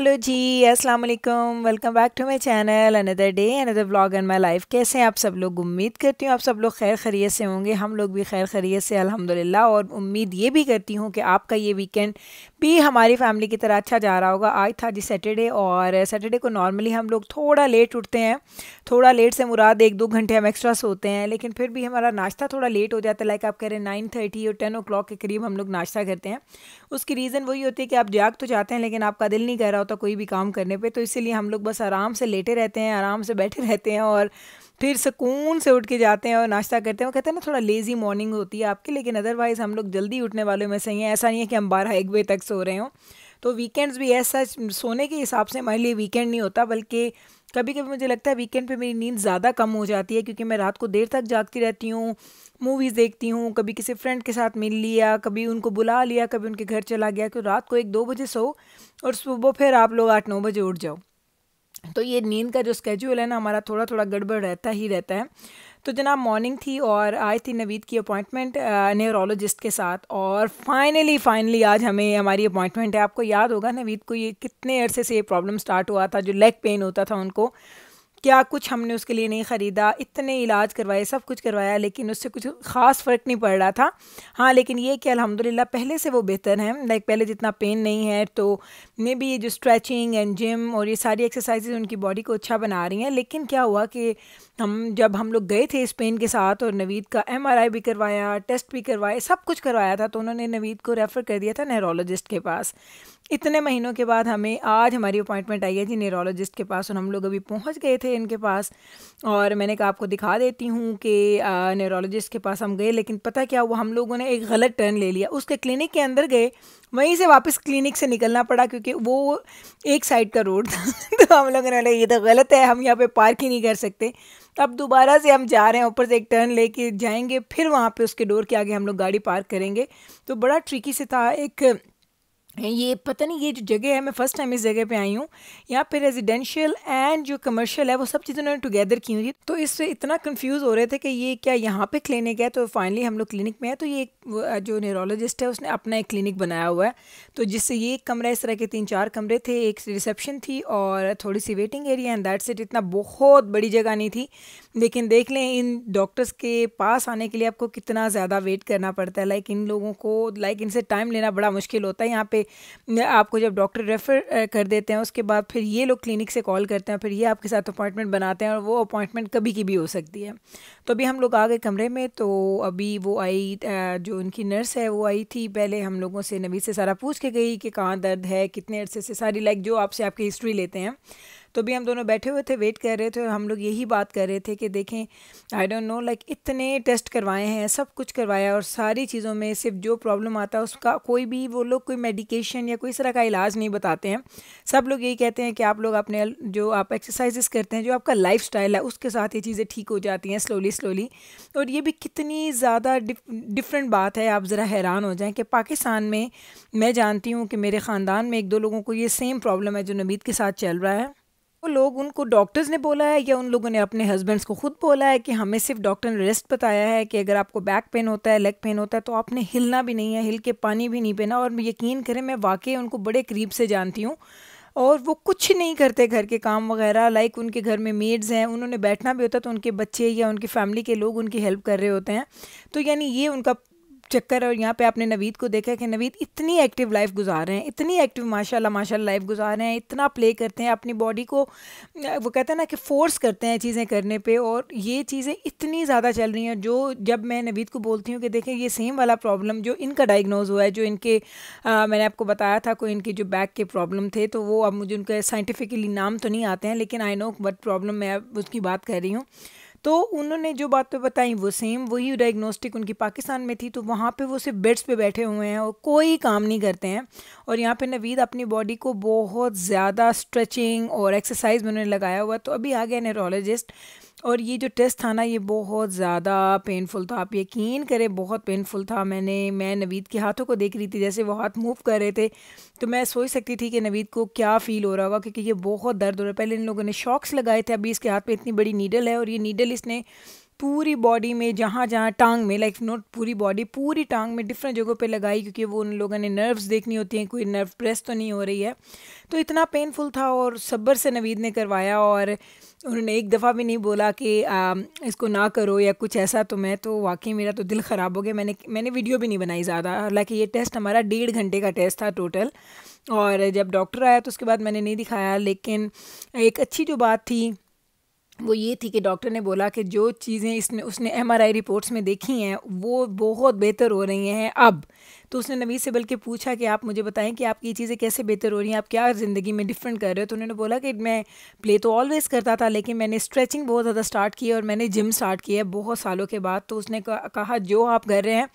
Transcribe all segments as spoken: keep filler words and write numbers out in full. Hello जी, अस्सलाम वालेकुम, welcome back to my channel, another day another vlog in my life. कैसे हैं आप सब लोग? उम्मीद करती हूँ आप सब लोग खैर खैरियत से होंगे। हम लोग भी खैर खैरियत से अल्हम्दुलिल्लाह, और उम्मीद ये भी करती हूँ कि आपका ये वीकेंड भी हमारी फैमिली की तरह अच्छा जा रहा होगा। आज था जी सैटरडे, और सैटरडे को नॉर्मली हम लोग थोड़ा लेट उठते हैं। थोड़ा लेट से मुराद एक दो घंटे हम एक्स्ट्रा सोते हैं, लेकिन फिर भी हमारा नाश्ता थोड़ा लेट हो जाता है। लाइक आप कह रहे हैं नाइन थर्टी और टेन ओ क्लॉक के करीब हम लोग नाश्ता करते हैं। उसकी रीज़न वही होती है कि आप जाग तो जाते हैं, लेकिन आपका दिल नहीं कर रहा होता कोई भी काम करने पे, तो इसीलिए हम लोग बस आराम से लेटे रहते हैं, आराम से बैठे रहते हैं, और फिर सुकून से उठ के जाते हैं और नाश्ता करते हैं। वो कहते हैं ना, थोड़ा लेज़ी मॉर्निंग होती है आपकी, लेकिन अदरवाइज़ हम लोग जल्दी उठने वालों में से ही हैं। ऐसा नहीं है कि हम बारह एक बजे तक सो रहे हों। तो वीकेंड्स भी ऐसा सोने के हिसाब से हमारे लिए वीकेंड नहीं होता, बल्कि कभी कभी मुझे लगता है वीकेंड पे मेरी नींद ज़्यादा कम हो जाती है, क्योंकि मैं रात को देर तक जागती रहती हूँ, मूवीज़ देखती हूँ, कभी किसी फ्रेंड के साथ मिल लिया, कभी उनको बुला लिया, कभी उनके घर चला गया। कि रात को एक दो बजे सो और सुबह फिर आप लोग आठ नौ बजे उठ जाओ। तो ये नींद का जो स्केड्यूल है ना हमारा, थोड़ा थोड़ा गड़बड़ रहता ही रहता है। तो जनाब मॉर्निंग थी, और आज थी नवीद की अपॉइंटमेंट न्यूरोलॉजिस्ट के साथ, और फाइनली फाइनली आज हमें हमारी अपॉइंटमेंट है। आपको याद होगा नवीद को ये कितने अरसे से ये प्रॉब्लम स्टार्ट हुआ था, जो लेग पेन होता था उनको। क्या कुछ हमने उसके लिए नहीं ख़रीदा, इतने इलाज करवाए, सब कुछ करवाया, लेकिन उससे कुछ ख़ास फ़र्क नहीं पड़ रहा था। हाँ, लेकिन ये कि अल्हम्दुलिल्लाह पहले से वो बेहतर हैं, लाइक पहले जितना पेन नहीं है। तो मे बी ये जो स्ट्रेचिंग एंड जिम और ये सारी एक्सरसाइजेज उनकी बॉडी को अच्छा बना रही हैं। लेकिन क्या हुआ कि हम जब हम लोग गए थे इस पेन के साथ, और नवीद का एम आर आई भी करवाया, टेस्ट भी करवाए, सब कुछ करवाया था, तो उन्होंने नवीद को रेफ़र कर दिया था न्यूरोलॉजिस्ट के पास। इतने महीनों के बाद हमें आज हमारी अपॉइंटमेंट आई है जी न्यूरोलॉजिस्ट के पास, और हम लोग अभी पहुंच गए थे इनके पास। और मैंने कहा आपको दिखा देती हूँ कि न्यूरोलॉजिस्ट के पास हम गए, लेकिन पता क्या हुआ, हम लोगों ने एक गलत टर्न ले लिया। उसके क्लिनिक के अंदर गए, वहीं से वापस क्लिनिक से निकलना पड़ा, क्योंकि वो एक साइड का रोड था। तो हम लोगों ने बोला ये तो गलत है, हम यहाँ पर पार्क ही नहीं कर सकते। अब दोबारा से हम जा रहे हैं, ऊपर से एक टर्न लेके जाएंगे, फिर वहाँ पर उसके डोर के आगे हम लोग गाड़ी पार्क करेंगे। तो बड़ा ट्रिकी से था। एक ये पता नहीं, ये जो जगह है, मैं फ़र्स्ट टाइम इस जगह पे आई हूँ। यहाँ पे रेजिडेंशियल एंड जो कमर्शियल है वो सब चीज़ें उन्होंने टुगेदर की हुई थी, तो इससे इतना कंफ्यूज हो रहे थे कि ये क्या यहाँ पे क्लिनिक है। तो फाइनली हम लोग क्लिनिक में है। तो ये जो न्यूरोलॉजिस्ट है उसने अपना एक क्लिनिक बनाया हुआ है, तो जिससे ये एक कमरा, इस तरह के तीन चार कमरे थे, एक रिसेप्शन थी और थोड़ी सी waiting area, and that's it. इतना बहुत बड़ी जगह नहीं थी, लेकिन देख लें इन डॉक्टर्स के पास आने के लिए आपको कितना ज़्यादा वेट करना पड़ता है। लाइक इन लोगों को, लाइक इनसे टाइम लेना बड़ा मुश्किल होता है। यहाँ पे आपको जब डॉक्टर रेफ़र कर देते हैं, उसके बाद फिर ये लोग क्लिनिक से कॉल करते हैं, फिर ये आपके साथ अपॉइंटमेंट बनाते हैं, और वो अपॉइंटमेंट कभी की भी हो सकती है। तो अभी हम लोग आ गए कमरे में, तो अभी वो आई, जो उनकी नर्स है वो आई थी। पहले हम लोगों से, नवीद से सारा पूछ के गई कि कहाँ दर्द है, कितने अरसे से, सारी लाइक जो आपसे आपकी हिस्ट्री लेते हैं। तो भी हम दोनों बैठे हुए थे, वेट कर रहे थे, और हम लोग यही बात कर रहे थे कि देखें आई डोंट नो, लाइक इतने टेस्ट करवाए हैं, सब कुछ करवाया, और सारी चीज़ों में सिर्फ जो प्रॉब्लम आता है उसका कोई भी वो लोग कोई मेडिकेशन या कोई इस तरह का इलाज नहीं बताते हैं। सब लोग यही कहते हैं कि आप लोग अपने जो आप एक्सरसाइजेस करते हैं, जो आपका लाइफस्टाइल है, उसके साथ ये चीज़ें ठीक हो जाती हैं स्लोली स्लोली। और ये भी कितनी ज़्यादा डिफरेंट बात है, आप ज़रा हैरान हो जाएँ कि पाकिस्तान में, मैं जानती हूँ कि मेरे ख़ानदान में एक दो लोगों को ये सेम प्रॉब्लम है जो नवीद के साथ चल रहा है। वो लोग, उनको डॉक्टर्स ने बोला है, या उन लोगों ने अपने हस्बैंड्स को ख़ुद बोला है कि हमें सिर्फ डॉक्टर ने रेस्ट बताया है कि अगर आपको बैक पेन होता है, लेग पेन होता है, तो आपने हिलना भी नहीं है, हिल के पानी भी नहीं पीना। और यकीन करें, मैं वाकई उनको बड़े करीब से जानती हूँ, और वो कुछ नहीं करते घर के काम वगैरह। लाइक उनके घर में मेड्स हैं, उन्होंने बैठना भी होता है तो उनके बच्चे या उनकी फैमिली के लोग उनकी हेल्प कर रहे होते हैं। तो यानी ये उनका चक्कर। और यहाँ पे आपने नवीद को देखा कि नवीद इतनी एक्टिव लाइफ गुजार रहे हैं, इतनी एक्टिव माशाल्लाह माशाल्लाह लाइफ गुजार रहे हैं, इतना प्ले करते हैं, अपनी बॉडी को वो कहते हैं ना कि फ़ोर्स करते हैं चीज़ें करने पे। और ये चीज़ें इतनी ज़्यादा चल रही हैं, जो जब मैं नवीद को बोलती हूँ कि देखें ये सेम वाला प्रॉब्लम जो इनका डायग्नोज हुआ है, जो इनके आ, मैंने आपको बताया था कोई इनके जो बैक के प्रॉब्लम थे, तो वो अब मुझे उनके साइंटिफिकली नाम तो नहीं आते हैं, लेकिन आई नो बट प्रॉब्लम मैं उसकी बात कर रही हूँ। तो उन्होंने जो बात पे बताई वो सेम वही डायग्नोस्टिक उनकी पाकिस्तान में थी। तो वहाँ पे वो सिर्फ बेड्स पे बैठे हुए हैं और कोई काम नहीं करते हैं। और यहाँ पे नवीद अपनी बॉडी को बहुत ज़्यादा स्ट्रेचिंग और एक्सरसाइज में उन्होंने लगाया हुआ। तो अभी आ गया न्यूरोलॉजिस्ट, और ये जो टेस्ट था ना ये बहुत ज़्यादा पेनफुल था, आप यकीन करें बहुत पेनफुल था। मैंने मैं नवीद के हाथों को देख रही थी, जैसे वो हाथ मूव कर रहे थे, तो मैं सोच सकती थी कि नवीद को क्या फ़ील हो रहा होगा, क्योंकि ये बहुत दर्द हो रहा है। पहले इन लोगों ने शॉक्स लगाए थे, अभी इसके हाथ पे इतनी बड़ी नीडल है, और ये नीडल इसने पूरी बॉडी में, जहाँ जहाँ टांग में, लाइक नॉट पूरी बॉडी, पूरी टांग में डिफरेंट जगहों पे लगाई, क्योंकि वो उन लोगों ने नर्व्स देखनी होती हैं, कोई नर्व प्रेस तो नहीं हो रही है। तो इतना पेनफुल था और सब्र से नवीद ने करवाया और उन्होंने एक दफ़ा भी नहीं बोला कि आ, इसको ना करो या कुछ ऐसा। तो मैं तो वाकई मेरा तो दिल ख़राब हो गया। मैंने मैंने वीडियो भी नहीं बनाई ज़्यादा, हालांकि ये टेस्ट हमारा डेढ़ घंटे का टेस्ट था टोटल। और जब डॉक्टर आया तो उसके बाद मैंने नहीं दिखाया। लेकिन एक अच्छी जो बात थी वो ये थी कि डॉक्टर ने बोला कि जो चीज़ें इसने उसने एमआरआई रिपोर्ट्स में देखी हैं वो बहुत बेहतर हो रही हैं अब। तो उसने नवीद से बल्कि पूछा कि आप मुझे बताएं कि आपकी चीज़ें कैसे बेहतर हो रही हैं, आप क्या ज़िंदगी में डिफरेंट कर रहे हो। तो उन्होंने बोला कि मैं प्ले तो ऑलवेज़ करता था, लेकिन मैंने स्ट्रेचिंग बहुत ज़्यादा स्टार्ट की है और मैंने जिम स्टार्ट किया है बहुत सालों के बाद। तो उसने कहा जो आप कर रहे हैं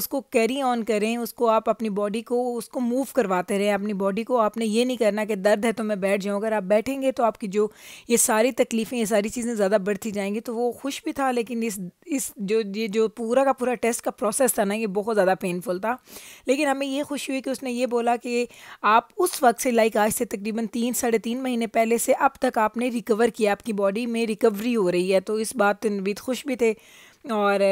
उसको कैरी ऑन करें, उसको आप अपनी बॉडी को उसको मूव करवाते रहें अपनी बॉडी को। आपने ये नहीं करना कि दर्द है तो मैं बैठ जाऊँ। अगर आप बैठेंगे तो आपकी जो ये सारी तकलीफ़ें, ये सारी चीज़ें ज़्यादा बढ़ती जाएंगी। तो वो खुश भी था, लेकिन इस इस जो ये जो पूरा का पूरा टेस्ट का प्रोसेस था ना, ये बहुत ज़्यादा पेनफुल था। लेकिन हमें ये खुशी हुई कि उसने ये बोला कि आप उस वक्त से, लाइक आज से तकरीबन तीन साढ़े तीन महीने पहले से अब तक आपने रिकवर किया, आपकी बॉडी में रिकवरी हो रही है। तो इस बात पर नवीद खुश भी थे और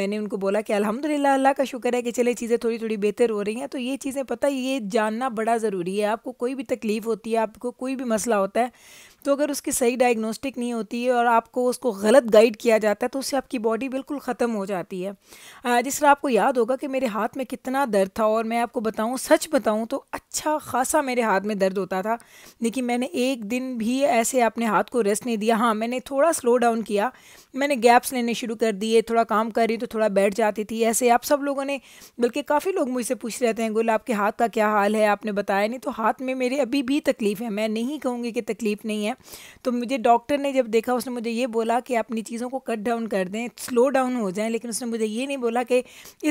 मैंने उनको बोला कि अल्हम्दुलिल्लाह, अल्लाह का शुक्र है कि चले चीज़ें थोड़ी थोड़ी बेहतर हो रही हैं। तो ये चीज़ें पता, ये जानना बड़ा ज़रूरी है। आपको कोई भी तकलीफ़ होती है, आपको कोई भी मसला होता है, तो अगर उसकी सही डायग्नोस्टिक नहीं होती है और आपको उसको गलत गाइड किया जाता है तो उससे आपकी बॉडी बिल्कुल ख़त्म हो जाती है। जिस तरह आपको याद होगा कि मेरे हाथ में कितना दर्द था, और मैं आपको बताऊं, सच बताऊं तो अच्छा खासा मेरे हाथ में दर्द होता था, लेकिन मैंने एक दिन भी ऐसे अपने हाथ को रेस्ट नहीं दिया। हाँ, मैंने थोड़ा स्लो डाउन किया, मैंने गैप्स लेने शुरू कर दिए, थोड़ा काम कर रही तो थोड़ा बैठ जाती थी ऐसे। आप सब लोगों ने, बल्कि काफ़ी लोग मुझसे पूछ रहे थे, गुल आपके हाथ का क्या हाल है, आपने बताया नहीं। तो हाथ में मेरे अभी भी तकलीफ़ है, मैं नहीं कहूँगी कि तकलीफ़ नहीं है। तो मुझे डॉक्टर ने जब देखा, उसने मुझे ये बोला कि अपनी चीज़ों को कट डाउन कर दें, स्लो डाउन हो जाएं, लेकिन उसने मुझे ये नहीं बोला कि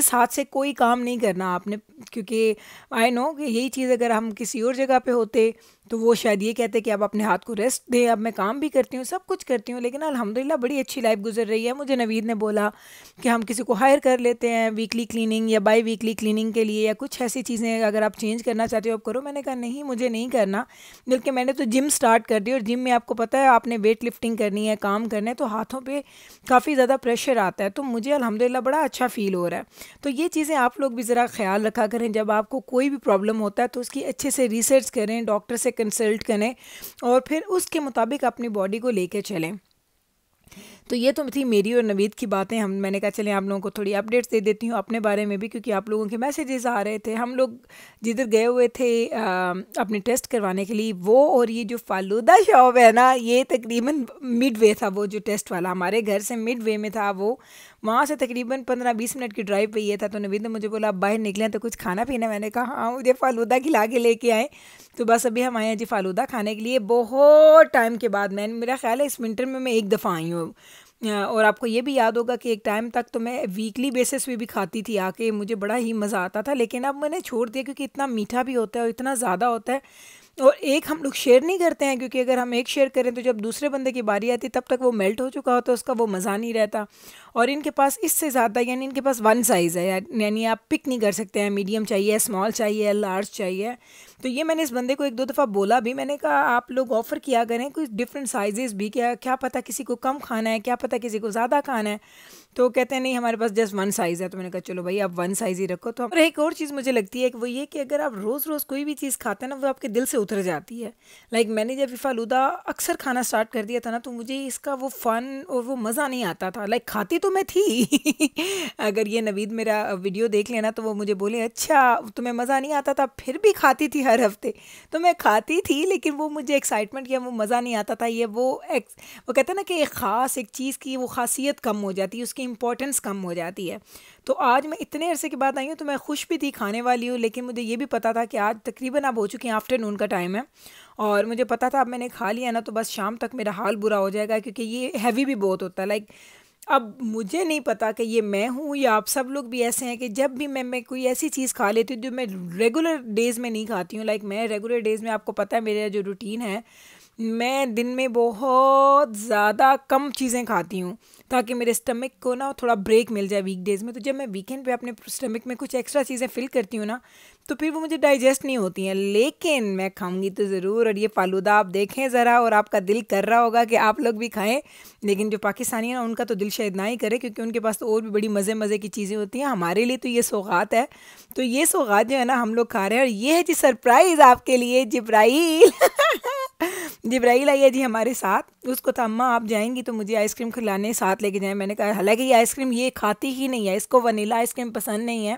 इस हाथ से कोई काम नहीं करना आपने, क्योंकि आई नो कि यही चीज़ अगर हम किसी और जगह पे होते तो वो शायद ये कहते कि आप अपने हाथ को रेस्ट दें। अब मैं काम भी करती हूँ, सब कुछ करती हूँ, लेकिन अल्हम्दुलिल्लाह बड़ी अच्छी लाइफ गुजर रही है। मुझे नवीद ने बोला कि हम किसी को हायर कर लेते हैं वीकली क्लीनिंग या बाई वीकली क्लीनिंग के लिए, या कुछ ऐसी चीज़ें अगर आप चेंज करना चाहते हो आप करो। मैंने कहा नहीं, मुझे नहीं करना, बल्कि मैंने तो जिम स्टार्ट कर दी। और जिम में आपको पता है, आपने वेट लिफ्टिंग करनी है, काम करना है, तो हाथों पर काफ़ी ज़्यादा प्रेशर आता है। तो मुझे अल्हम्दुलिल्लाह बड़ा अच्छा फ़ील हो रहा है। तो ये चीज़ें आप लोग भी ज़रा ख्याल रखा करें। जब आपको कोई भी प्रॉब्लम होता है तो उसकी अच्छे से रिसर्च करें, डॉक्टर से कंसल्ट करें और फिर उसके मुताबिक अपनी बॉडी को लेके चलें। तो ये तो थी मेरी और नवीद की बातें। हम मैंने कहा चलें आप लोगों को थोड़ी अपडेट्स दे देती हूँ अपने बारे में भी, क्योंकि आप लोगों के मैसेजेस आ रहे थे। हम लोग जिधर गए हुए थे आ, अपने टेस्ट करवाने के लिए, वो और ये जो फालूदा शॉप है ना, ये तकरीबन मिडवे था। वो जो टेस्ट वाला हमारे घर से मिडवे में था, वो वहाँ से तकरीबन पंद्रह बीस मिनट की ड्राइव पर ये था। तो नवीद ने मुझे बोला आप बाहर निकलें तो कुछ खाना पीना, मैंने कहा हाँ, मुझे फालूदा खिला के लेके आए। तो बस अभी हम आए हैं जी फालूदा खाने के लिए बहुत टाइम के बाद। मैंने मेरा ख्याल है इस विंटर में मैं एक दफ़ा आई हूँ। और आपको ये भी याद होगा कि एक टाइम तक तो मैं वीकली बेसिस पे भी खाती थी आके, मुझे बड़ा ही मज़ा आता था। लेकिन अब मैंने छोड़ दिया, क्योंकि इतना मीठा भी होता है और इतना ज़्यादा होता है, और एक हम लोग शेयर नहीं करते हैं, क्योंकि अगर हम एक शेयर करें तो जब दूसरे बंदे की बारी आती तब तक वो मेल्ट हो चुका होता है, उसका वो मज़ा नहीं रहता। और इनके पास इससे ज़्यादा, यानी इनके पास वन साइज़ है, यानी आप पिक नहीं कर सकते हैं, मीडियम चाहिए, स्मॉल चाहिए, लार्ज चाहिए। तो ये मैंने इस बंदे को एक दो दफ़ा बोला भी, मैंने कहा आप लोग ऑफ़र किया करें कुछ डिफरेंट साइजेस भी, क्या क्या पता किसी को कम खाना है, क्या पता किसी को ज़्यादा खाना है। तो कहते हैं नहीं, हमारे पास जस्ट वन साइज़ है। तो मैंने कहा चलो भाई आप वन साइज़ ही रखो। तो और एक और चीज़ मुझे लगती है कि वो ये कि अगर आप रोज़ रोज़ कोई भी चीज़ खाते हैं ना, वो आपके दिल से उतर जाती है। लाइक मैंने जब फालूदा अक्सर खाना स्टार्ट कर दिया था ना, तो मुझे इसका वो फ़न और वो मज़ा नहीं आता था। लाइक खाती तो मैं थी अगर ये नवीद मेरा वीडियो देख लेना तो वो मुझे बोले अच्छा तुम्हें मज़ा नहीं आता था, फिर भी खाती थी हर हफ्ते। तो मैं खाती थी, लेकिन वो मुझे एक्साइटमेंट या वो मज़ा नहीं आता था। ये वो वो कहते हैं ना कि एक ख़ास एक चीज़ की वो खासियत कम हो जाती है, उसकी इंपॉर्टेंस कम हो जाती है। तो आज मैं इतने अरसे के बाद आई हूँ, तो मैं खुश भी थी, खाने वाली हूँ, लेकिन मुझे ये भी पता था कि आज तकरीबन अब हो चुकी हैं, आफ्टरनून का टाइम है, और मुझे पता था अब मैंने खा लिया ना तो बस शाम तक मेरा हाल बुरा हो जाएगा, क्योंकि ये हैवी भी बहुत होता है। लाइक अब मुझे नहीं पता कि ये मैं हूँ या आप सब लोग भी ऐसे हैं कि जब भी मैं मैं कोई ऐसी चीज़ खा लेती हूँ जो मैं रेगुलर डेज़ में नहीं खाती हूँ। लाइक मैं रेगुलर डेज़ में, आपको पता है मेरा जो रूटीन है मैं दिन में बहुत ज़्यादा कम चीज़ें खाती हूँ ताकि मेरे स्टमक को ना थोड़ा ब्रेक मिल जाए वीकडेज़ में। तो जब मैं वीकेंड पे अपने स्टमक में कुछ एक्स्ट्रा चीज़ें फिल करती हूँ ना तो फिर वो मुझे डाइजेस्ट नहीं होती हैं, लेकिन मैं खाऊंगी तो ज़रूर। और ये फालूदा आप देखें ज़रा, और आपका दिल कर रहा होगा कि आप लोग भी खाएँ, लेकिन जो पाकिस्तानी हैं उनका तो दिल शायद ना ही करे, क्योंकि उनके पास तो और भी बड़ी मज़े मज़े की चीज़ें होती हैं। हमारे लिए तो ये सौगात है, तो ये सौगात जो है ना हम लोग खा रहे हैं। और ये है जी सरप्राइज़ आपके लिए, जिब्राइल जिब्राइल आई है जी हमारे साथ। उसको तो अम्मा आप जाएंगी तो मुझे आइसक्रीम खिलाने साथ लेके जाएं, मैंने कहा। हालांकि ये आइसक्रीम ये खाती ही नहीं है, इसको वनीला आइसक्रीम पसंद नहीं है,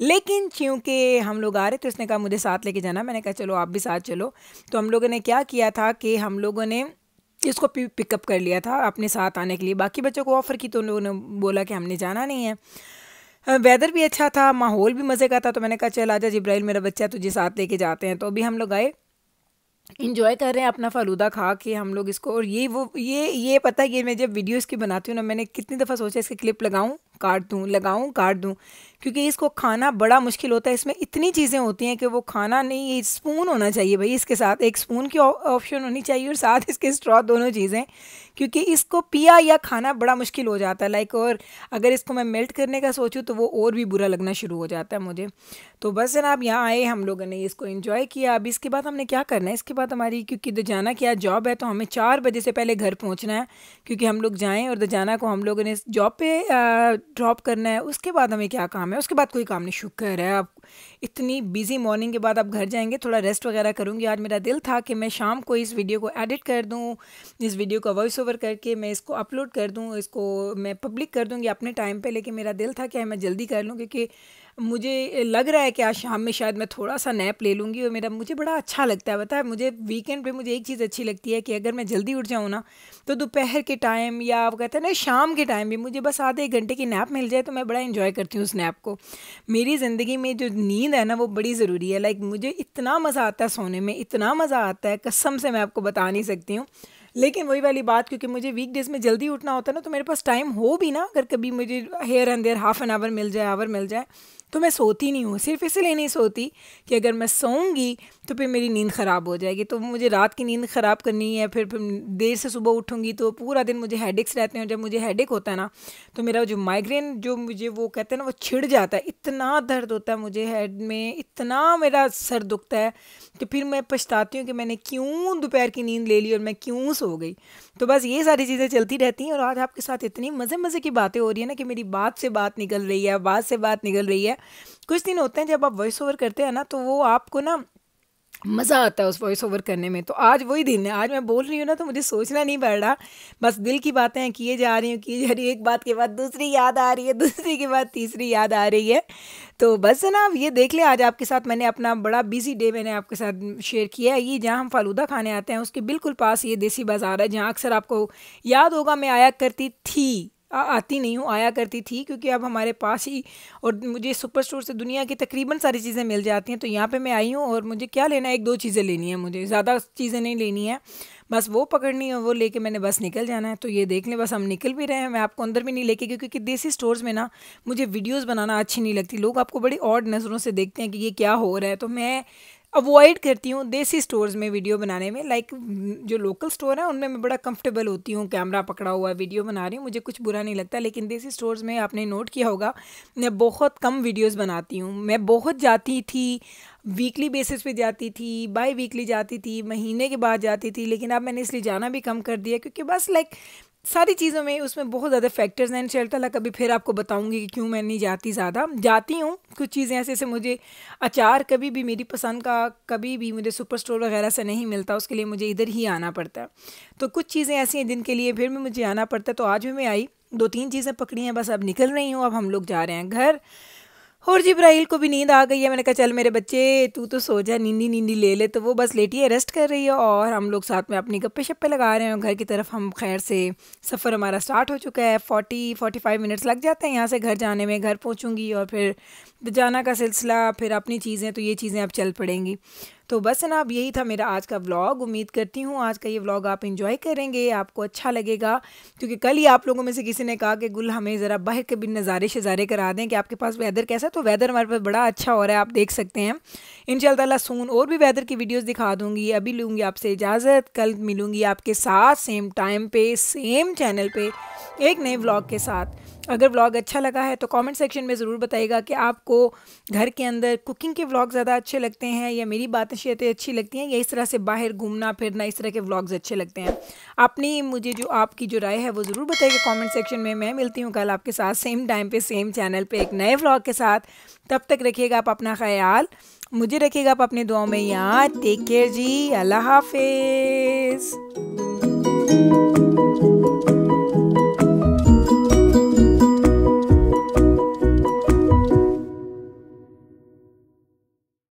लेकिन क्योंकि हम लोग आ रहे तो इसने कहा मुझे साथ लेके जाना। मैंने कहा चलो आप भी साथ चलो। तो हम लोगों ने क्या किया था कि हम लोगों ने इसको पिकअप कर लिया था अपने साथ आने के लिए, बाकी बच्चों को ऑफ़र की तो उन लोगों ने बोला कि हमने जाना नहीं है। वेदर भी अच्छा था, माहौल भी मज़े का था, तो मैंने कहा चल आजा जिब्राइल मेरा बच्चा, तुझे साथ लेके जाते हैं। तो अभी हम लोग आए, इंजॉय कर रहे हैं अपना फालूदा खा के हम लोग इसको। और ये वो ये ये पता है कि मैं जब वीडियोस की बनाती हूँ ना, मैंने कितनी दफ़ा सोचा इसके क्लिप लगाऊँ काट दूँ लगाऊँ काट दूँ, क्योंकि इसको खाना बड़ा मुश्किल होता है। इसमें इतनी चीज़ें होती हैं कि वो खाना नहीं, ये स्पून होना चाहिए भाई, इसके साथ एक स्पून की ऑप्शन होनी चाहिए और साथ इसके स्ट्रॉ, दोनों चीज़ें, क्योंकि इसको पिया या खाना बड़ा मुश्किल हो जाता है लाइक। और अगर इसको मैं मेल्ट करने का सोचूँ तो वो और भी बुरा लगना शुरू हो जाता है मुझे। तो बस जनाब यहाँ आए हम लोगों ने इसको इन्जॉय किया। अब इसके बाद हमने क्या करना है, इसके बाद हमारी क्योंकि दुजाना की आज जॉब है तो हमें चार बजे से पहले घर पहुँचना है, क्योंकि हम लोग जाएँ और दुजाना को हम लोगों ने जॉब पर ड्रॉप करना है। उसके बाद हमें क्या काम है, उसके बाद कोई काम नहीं। शुक्र है आप इतनी बिजी मॉर्निंग के बाद आप घर जाएंगे, थोड़ा रेस्ट वगैरह करूँगी। आज मेरा दिल था कि मैं शाम को इस वीडियो को एडिट कर दूँ, इस वीडियो का वॉइस ओवर करके मैं इसको अपलोड कर दूँ, इसको मैं पब्लिक कर दूँगी अपने टाइम पे, लेकिन मेरा दिल था कि मैं जल्दी कर लूँ, क्योंकि मुझे लग रहा है कि आज शाम में शायद मैं थोड़ा सा नैप ले लूँगी। और मेरा मुझे बड़ा अच्छा लगता है, पता है मुझे वीकेंड पे मुझे एक चीज़ अच्छी लगती है कि अगर मैं जल्दी उठ जाऊँ ना तो दोपहर के टाइम या आप कहते हैं ना शाम के टाइम भी मुझे बस आधे एक घंटे की नैप मिल जाए तो मैं बड़ा इन्जॉय करती हूँ उस नैप को। मेरी ज़िंदगी में जो नींद है ना वो बड़ी ज़रूरी है। लाइक मुझे इतना मज़ा आता है सोने में, इतना मज़ा आता है कसम से मैं आपको बता नहीं सकती हूँ। लेकिन वही वाली बात, क्योंकि मुझे वीकडेज़ में जल्दी उठना होता है ना, तो मेरे पास टाइम हो भी ना, अगर कभी मुझे here and there half an hour मिल जाए, आवर मिल जाए, तो मैं सोती नहीं हूँ। सिर्फ इसलिए नहीं सोती कि अगर मैं सोऊंगी तो फिर मेरी नींद ख़राब हो जाएगी, तो मुझे रात की नींद ख़राब करनी है। फिर फिर देर से सुबह उठूंगी तो पूरा दिन मुझे हेडेक्स रहते हैं। और जब मुझे हेडेक होता है ना तो मेरा जो माइग्रेन जो मुझे वो कहते हैं ना वो छिड़ जाता है, इतना दर्द होता है मुझे हेड में, इतना मेरा सर दुखता है कि फिर मैं पछताती हूँ कि मैंने क्यों दोपहर की नींद ले ली और मैं क्यों सो गई। तो बस ये सारी चीज़ें चलती रहती हैं। और आज आपके साथ इतनी मज़े मज़े की बातें हो रही है ना कि मेरी बात से बात निकल रही है, बात से बात निकल रही है। कुछ दिन होते हैं जब आप वॉइस ओवर करते हैं ना तो वो आपको ना मज़ा आता है उस वॉइस ओवर करने में। तो आज वही दिन है, आज मैं बोल रही हूँ ना तो मुझे सोचना नहीं पड़ रहा, बस दिल की बातें किए जा रही हूँ किए जा रही है। एक बात के बाद दूसरी याद आ रही है, दूसरी के बाद तीसरी याद आ रही है। तो बस ना आप ये देख ले, आज आपके साथ मैंने अपना बड़ा बिजी डे मैंने आपके साथ शेयर किया है। ये जहाँ हम फालूदा खाने आते हैं उसके बिल्कुल पास ये देसी बाज़ार है, जहाँ अक्सर आपको याद होगा मैं आया करती थी, आ, आती नहीं हूँ आया करती थी, क्योंकि अब हमारे पास ही और मुझे सुपर स्टोर से दुनिया की तकरीबन सारी चीज़ें मिल जाती हैं। तो यहाँ पे मैं आई हूँ और मुझे क्या लेना है, एक दो चीज़ें लेनी है, मुझे ज़्यादा चीज़ें नहीं लेनी है, बस वो पकड़नी है, वो लेके मैंने बस निकल जाना है। तो ये देख लें बस हम निकल भी रहे हैं, मैं आपको अंदर भी नहीं लेके, क्योंकि देसी स्टोर्स में ना मुझे वीडियोज़ बनाना अच्छी नहीं लगती, लोग आपको बड़ी ऑड नज़रों से देखते हैं कि ये क्या हो रहा है, तो मैं अवॉइड करती हूँ देसी स्टोर्स में वीडियो बनाने में। लाइक जो लोकल स्टोर है उनमें मैं बड़ा कंफर्टेबल होती हूँ, कैमरा पकड़ा हुआ वीडियो बना रही हूँ, मुझे कुछ बुरा नहीं लगता। लेकिन देसी स्टोर्स में आपने नोट किया होगा मैं बहुत कम वीडियोस बनाती हूँ। मैं बहुत जाती थी, वीकली बेसिस पे जाती थी, बाई वीकली जाती थी, महीने के बाद जाती थी, लेकिन अब मैंने इसलिए जाना भी कम कर दिया, क्योंकि बस लाइक सारी चीज़ों में उसमें बहुत ज़्यादा फैक्टर्स हैं। इंशाल्लाह ताला कभी फिर आपको बताऊंगी कि क्यों मैं नहीं जाती, ज़्यादा जाती हूँ कुछ चीज़ें ऐसे ऐसे। मुझे अचार कभी भी मेरी पसंद का कभी भी मुझे सुपर स्टोर वगैरह से नहीं मिलता, उसके लिए मुझे इधर ही आना पड़ता है। तो कुछ चीज़ें ऐसी हैं जिनके लिए फिर भी मुझे आना पड़ता है। तो आज भी मैं आई, दो तीन चीज़ें पकड़ी हैं, बस अब निकल रही हूँ, अब हम लोग जा रहे हैं घर। और जिब्राइल को भी नींद आ गई है, मैंने कहा चल मेरे बच्चे तू तो सो जा, नींदी नींदी ले ले। तो वो बस लेटी है, रेस्ट कर रही है, और हम लोग साथ में अपनी गप्पे शप्पे लगा रहे हैं घर की तरफ। हम खैर से सफ़र हमारा स्टार्ट हो चुका है, फोर्टी फोर्टी फाइव मिनट्स लग जाते हैं यहाँ से घर जाने में। घर पहुँचूँगी और फिर जाना का सिलसिला, फिर अपनी चीज़ें, तो ये चीज़ें अब चल पड़ेंगी। तो बस जनाब यही था मेरा आज का व्लॉग। उम्मीद करती हूँ आज का ये व्लॉग आप इंजॉय करेंगे, आपको अच्छा लगेगा, क्योंकि कल ही आप लोगों में से किसी ने कहा कि गुल हमें ज़रा बाहर के भी नज़ारे शजारे करा दें कि आपके पास वेदर कैसा है। तो वेदर हमारे पास बड़ा अच्छा हो रहा है, आप देख सकते हैं। इंशाल्लाह सून और भी वेदर की वीडियोस दिखा दूंगी। अभी लूँगी आपसे इजाज़त, कल मिलूँगी आपके साथ सेम टाइम पे सेम चैनल पे एक नए व्लॉग के साथ। अगर व्लॉग अच्छा लगा है तो कमेंट सेक्शन में ज़रूर बताइएगा कि आपको घर के अंदर कुकिंग के व्लॉग ज़्यादा अच्छे लगते हैं या मेरी बातें शेतें अच्छी लगती हैं या इस तरह से बाहर घूमना फिरना इस तरह के व्लॉग्स अच्छे लगते हैं। अपनी मुझे जो आपकी जो राय है वो ज़रूर बताइएगा कमेंट सेक्शन में। मैं मिलती हूँ कल आपके साथ सेम टाइम पर सेम चैनल पर एक नए व्लॉग के साथ। तब तक रखिएगा आप अपना ख्याल, मुझे रखिएगा आप अपने दुआओं में याद। टेक केयर जी, अल्लाह हाफिज़।